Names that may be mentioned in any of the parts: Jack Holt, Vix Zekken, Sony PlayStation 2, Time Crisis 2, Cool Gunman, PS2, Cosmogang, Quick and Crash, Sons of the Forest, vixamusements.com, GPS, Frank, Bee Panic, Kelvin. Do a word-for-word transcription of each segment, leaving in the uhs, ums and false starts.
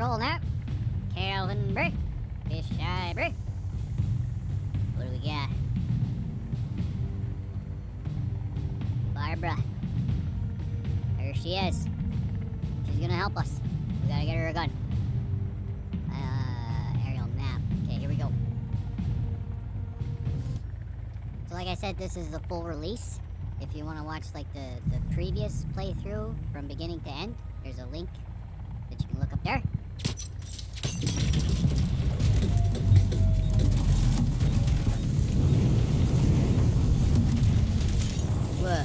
control now. Kelvin break. Fish eye break. What do we got? Barbara. There she is. She's gonna help us. We gotta get her a gun. Uh, aerial map. Okay, here we go. So like I said, this is the full release. If you want to watch like the, the previous playthrough from beginning to end, there's a link that you can look up there. Whoa.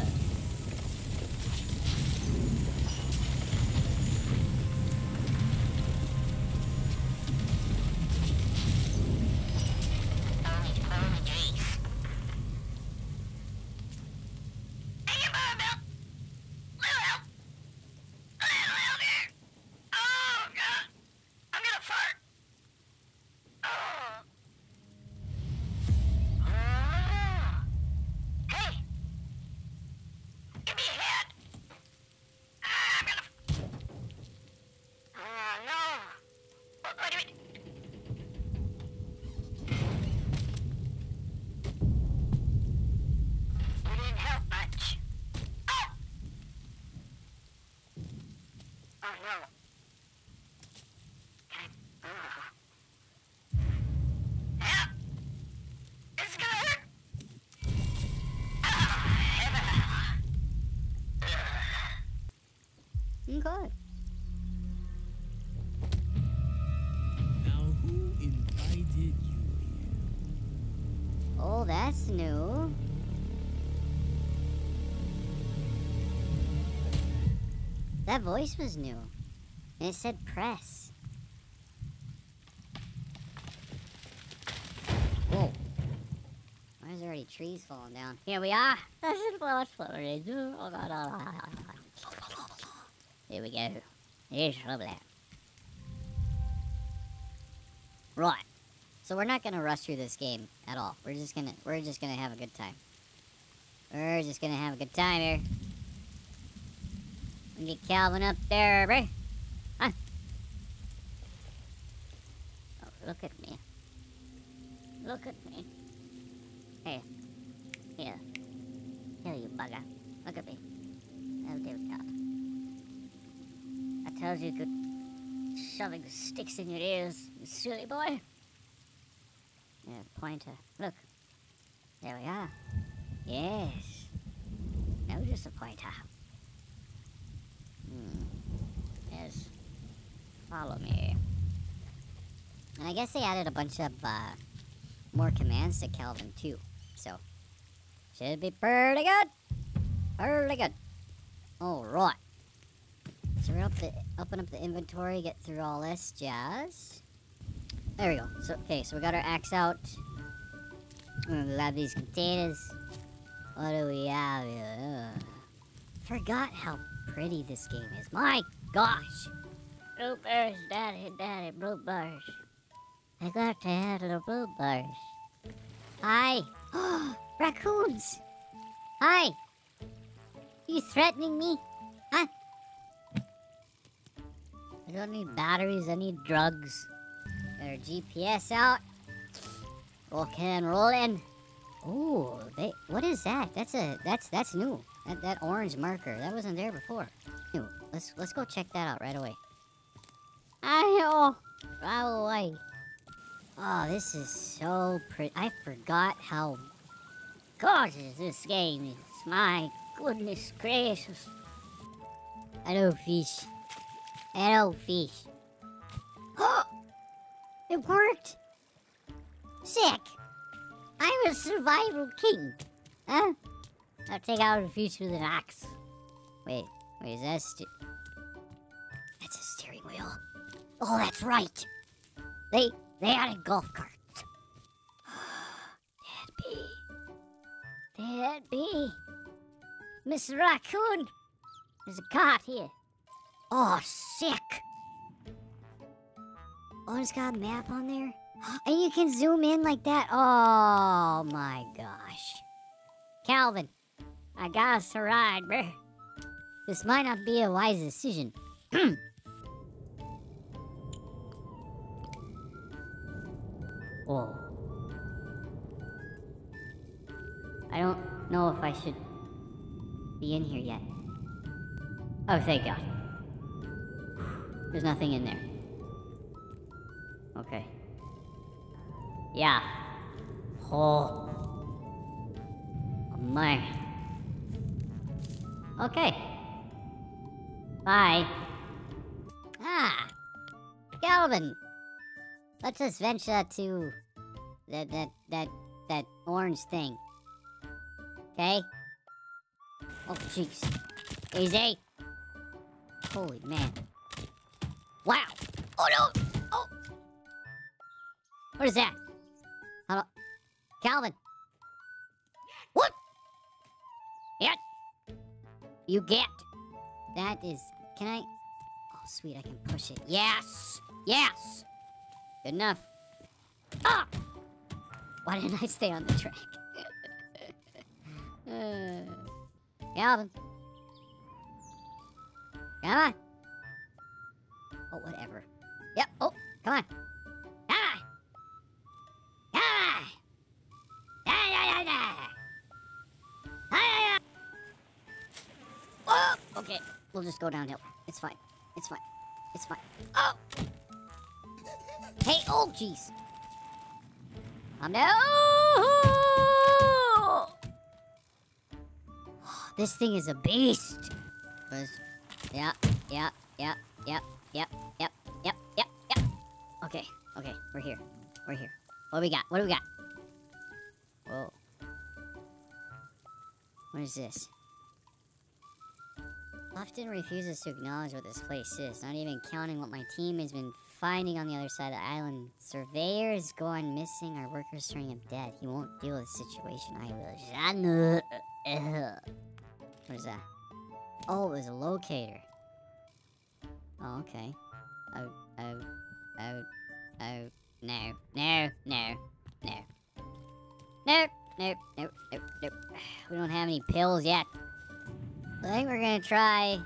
Good. Now who invited you here? Oh, that's new. That voice was new. It said press. Whoa. Why is there already trees falling down? Here we are. That's just what flowers do. Oh god, oh god, oh god. Here we go. Here's trouble. Right. So we're not gonna rush through this game at all. We're just gonna we're just gonna have a good time. We're just gonna have a good time here. We get Kelvin up there, bruh. Huh? Oh, look at me. Look at me. Hey. Here. Here you bugger. Look at me. Oh dear God. I tells you good shoving sticks in your ears, you silly boy. Yeah, pointer. Look. There we are. Yes. Now we're just a pointer. Hmm. Yes. Follow me. And I guess they added a bunch of uh, more commands to Kelvin too. So should be pretty good. Pretty good. Alright. So we're up the, open up the inventory, get through all this jazz. There we go. So okay, so we got our axe out. We're gonna grab these containers. What do we have here? Ugh. Forgot how pretty this game is. My gosh! Blueberries, daddy, daddy, blueberries. I got to have little blueberries. Hi! Oh, raccoons! Hi! You threatening me? Huh? I don't need batteries, I need drugs. Got our G P S out. Rock and rollin'. Ooh, they, what is that? That's a that's that's new. That that orange marker. That wasn't there before. New. Let's let's go check that out right away. Ayo! Right away. Oh, this is so pretty. I forgot how gorgeous this game is. My goodness gracious. Hello, fish. Hello, fish. Oh! It worked! Sick! I'm a survival king! Huh? I'll take out the fish with an axe. Wait, wait, is that a steer? That's a steering wheel. Oh, that's right! They, they had a golf cart. Dad B. Dad B. Mister Raccoon! There's a cart here. Oh, sick! Oh, it's got a map on there? And you can zoom in like that? Oh, my gosh. Kelvin, I got us a ride, bruh. This might not be a wise decision. Whoa. I don't know if I should be in here yet. Oh, thank God. There's nothing in there. Okay. Yeah. Oh. Oh my. Okay. Bye. Ah! Kelvin! Let's just venture to that that that that orange thing. Okay? Oh jeez. Easy. Holy man. Wow! Oh no! Oh! What is that? Hello? Kelvin! What? Get! You get! That is... Can I... Oh sweet, I can push it. Yes! Yes! Good enough. Ah! Why didn't I stay on the track? uh, Kelvin. Come on. Oh, whatever. Yep. Oh, come on. Come on. Come on. Da, da, da, da. Da, da, da. Oh, okay. We'll just go downhill. It's fine. It's fine. It's fine. Oh! Hey, oh, jeez. I'm down. Oh, this thing is a beast. Yeah, yeah, yeah, yeah, yeah, yeah, yeah, yeah, yeah. Okay, okay, we're here. We're here. What do we got? What do we got? Whoa. What is this? Often refuses to acknowledge what this place is, not even counting what my team has been finding on the other side of the island. Surveyor is going missing, our workers turning him dead. He won't deal with the situation, I realize. What is that? Oh, it was a locator. Oh, okay. Oh, oh, oh, oh, no, no, no, no. Nope, nope, nope, nope, nope. We don't have any pills yet. I think we're gonna try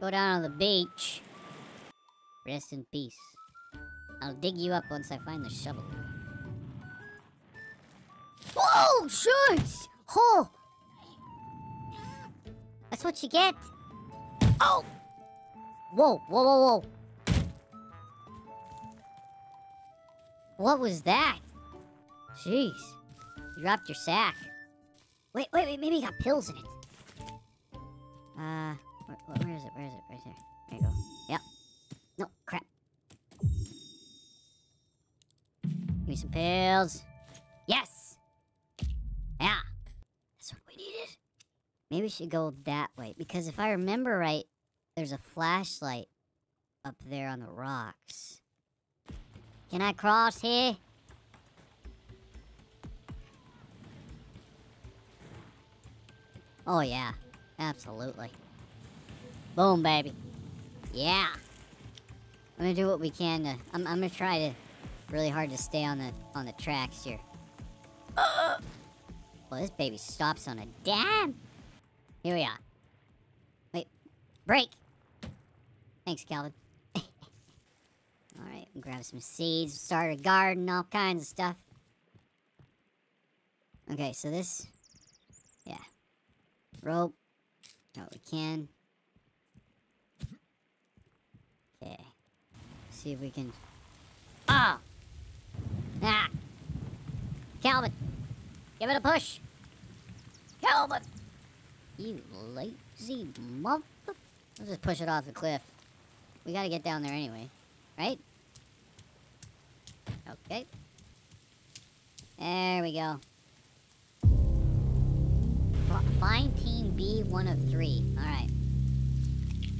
go down on the beach. Rest in peace. I'll dig you up once I find the shovel. Whoa, shorts! Oh! That's what you get. Oh! Whoa, whoa, whoa, whoa! What was that? Jeez, you dropped your sack. Wait, wait, wait. Maybe you got pills in it. Uh, where, where is it? Where is it? Right there. There you go. Yep. No, crap. Give me some pills. Yes! Yeah! That's what we needed. Maybe we should go that way, because if I remember right, there's a flashlight up there on the rocks. Can I cross here? Oh, yeah. Absolutely. Boom, baby. Yeah. I'm gonna do what we can to... I'm, I'm gonna try to... really hard to stay on the on the tracks here. Uh, well, this baby stops on a dam. Here we are. Wait. Break! Thanks, Kelvin. Alright, grab some seeds, start a garden, all kinds of stuff. Okay, so this... Yeah. Rope. Oh, we can. Okay. See if we can... Oh! Ah! Kelvin! Give it a push! Kelvin! You lazy mother... I'll just push it off the cliff. We gotta get down there anyway. Right? Okay. There we go. Find team B, one of three. Alright.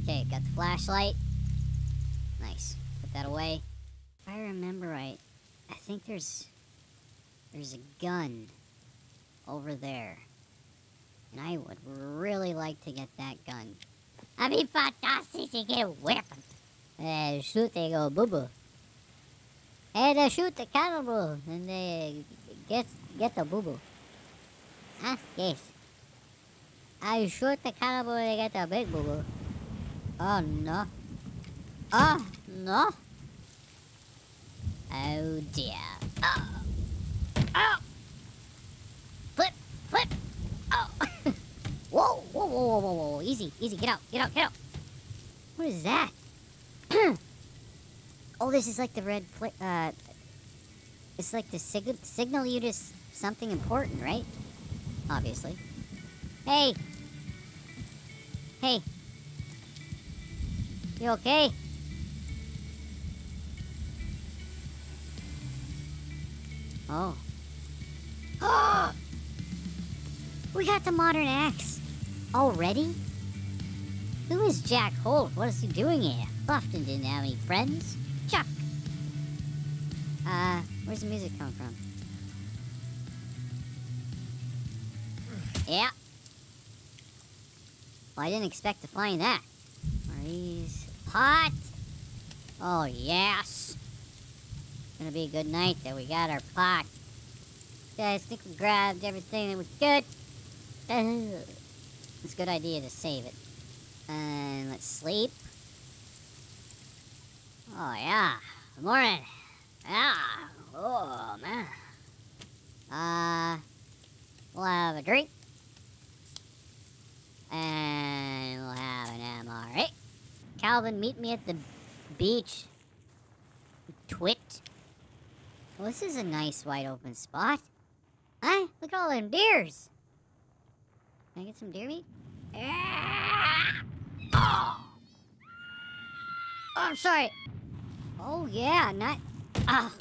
Okay, got the flashlight. Nice. Put that away. If I remember right, I think there's... There's a gun over there. And I would really like to get that gun. I'd be fantastic to get a weapon. They shoot, they go boo-boo. And they shoot the cannibal. And they get, get the boo-boo. Huh? Yes. I shoot the cannibal and I get a big boo-boo. Oh no. Oh no. Oh dear. Oh. whoa, whoa, whoa, whoa, whoa. Easy, easy. Get out, get out, get out. What is that? Oh, this is like the red pla- uh... It's like the sig- signal you to something important, right? Obviously. Hey! Hey! You okay? Oh. Oh! We got the modern axe. Already? Who is Jack Holt? What is he doing here? Bluffton didn't have any friends. Chuck! Uh, where's the music come from? Yeah. Well, I didn't expect to find that. Marie's pot. Oh, yes. It's gonna be a good night that we got our pot. Yeah, I think we grabbed everything that was good. It's a good idea to save it. And let's sleep. Oh, yeah. Good morning. Yeah. Oh, man. Uh, we'll have a drink. And we'll have an M R A. Kelvin, meet me at the beach. Twit. Well, this is a nice wide open spot. Huh? Look at all them deers. Can I get some deer meat? Oh, I'm sorry. Oh, yeah. Not. Ah.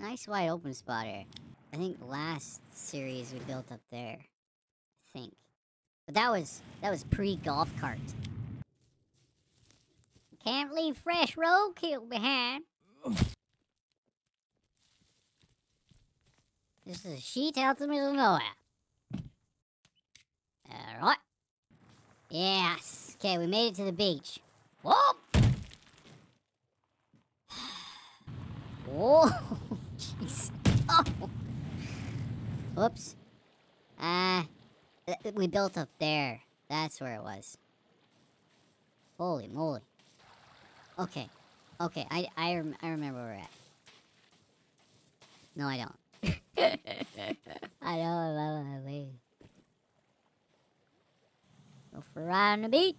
Nice wide open spot here. I think last series we built up there. I think. But that was, that was pre-golf cart. Can't leave fresh roadkill behind. This is a sheet out in the middle of nowhere. Alright. Yes. Okay, we made it to the beach. Whoa! Whoa! Jeez. Oh! Whoops. Ah. Uh, We built up there. That's where it was. Holy moly. Okay. Okay, I, I, rem I remember where we're at. No, I don't. I don't remember where we... Go for a ride on the beach.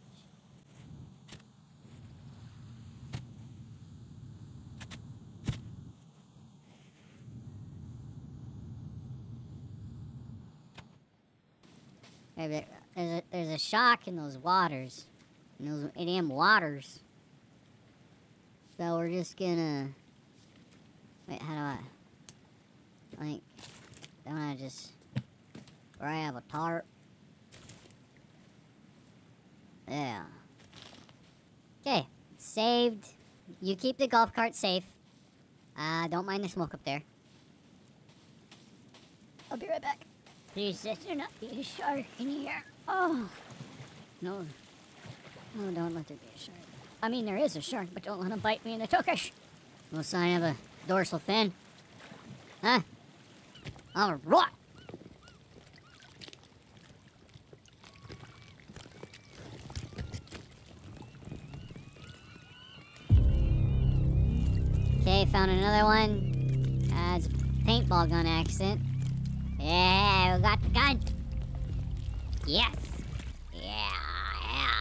There's a, there's a shock in those waters. In those damn waters. So we're just gonna... Wait, how do I... I think... Don't I just... grab a tarp? Yeah. Okay. Saved. You keep the golf cart safe. Uh, don't mind the smoke up there. I'll be right back. Please, let there not be a shark in here. Oh, no. No, don't let there be a shark. I mean, there is a shark, but don't let him bite me in the tuckish. No sign of a dorsal fin. Huh? All right. Okay, found another one. Uh, it's a paintball gun accident. Yeah, we got the gun. Yes. Yeah, yeah,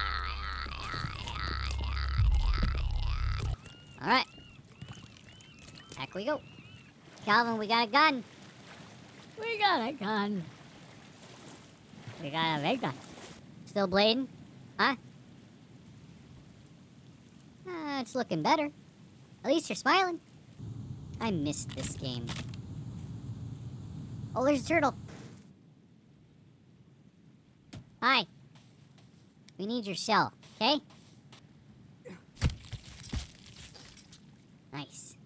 yeah, yeah, yeah, yeah. All right. Back we go. Kelvin, we got a gun. We got a gun. We got a big gun. Still bleeding? Huh? Uh, it's looking better. At least you're smiling. I missed this game. Oh, there's a turtle. Hi. We need your shell, okay? Nice.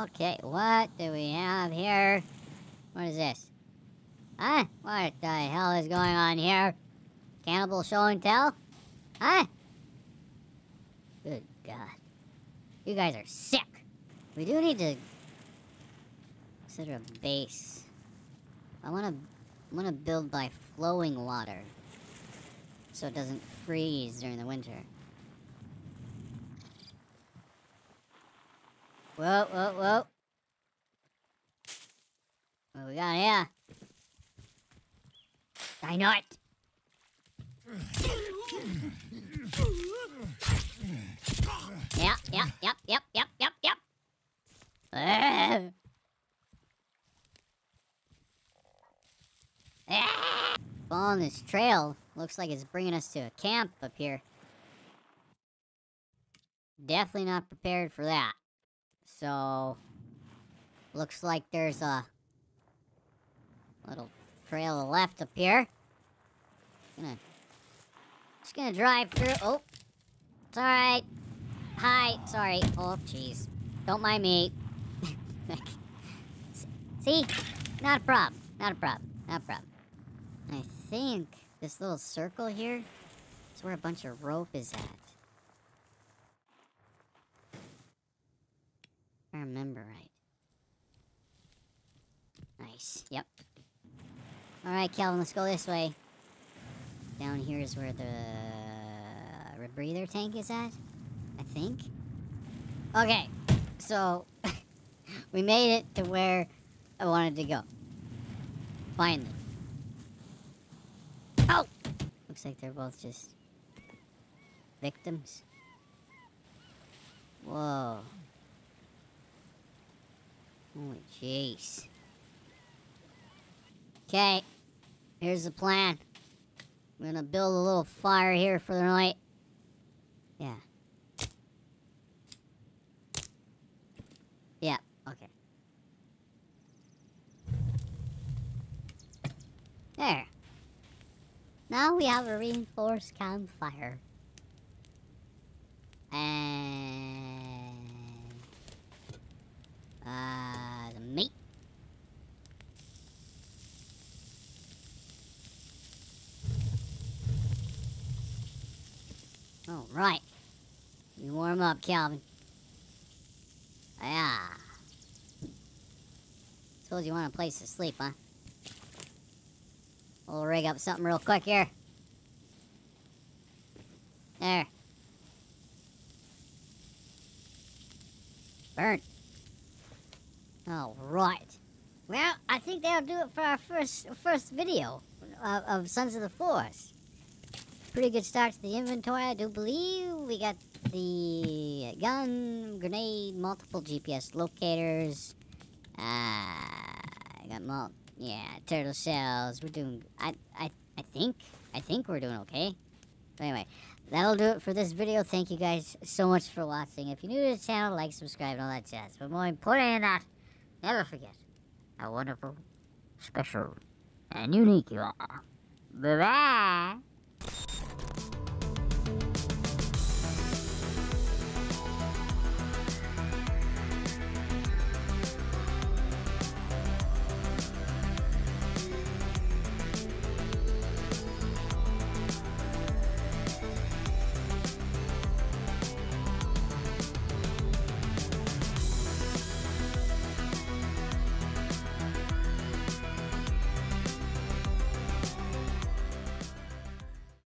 Okay, what do we have here? What is this? Huh? What the hell is going on here? Cannibal show and tell? Huh? Good God. You guys are sick. We do need to... consider a base. I wanna, I wanna build by flowing water, so it doesn't freeze during the winter. Whoa, whoa, whoa! What we got here? I know it. Yep, yep, yep, yep, yep, yep, yep. Ugh. Ah! Following this trail, looks like it's bringing us to a camp up here. Definitely not prepared for that. So, looks like there's a little trail to the left up here. Gonna, just gonna drive through. Oh, it's alright. Hi, sorry. Oh, jeez. Don't mind me. See? Not a problem. Not a problem. Not a problem. I think this little circle here is where a bunch of rope is at. If I remember right. Nice. Yep. Alright, Kelvin, let's go this way. Down here is where the rebreather tank is at, I think. Okay, so we made it to where I wanted to go. Finally. Oh! Looks like they're both just victims. Whoa. Holy jeez. Okay. Here's the plan. I'm gonna build a little fire here for the night. Yeah. Yeah, okay. There. Now we have a reinforced campfire. And... Uh, the meat. All right. You warm up, Kelvin. Yeah. Told you want a place to sleep, huh? We'll rig up something real quick here. There. Burnt. All right. Well, I think that'll do it for our first first video of, of Sons of the Forest. Pretty good start to the inventory, I do believe. We got the gun, grenade, multiple G P S locators. Ah, uh, I got mul- yeah, turtle shells. We're doing, I, I, I think, I think we're doing okay. But anyway, that'll do it for this video. Thank you guys so much for watching. If you're new to the channel, like, subscribe, and all that jazz. But more important than that, never forget how wonderful, special, and unique you are. Bye-bye.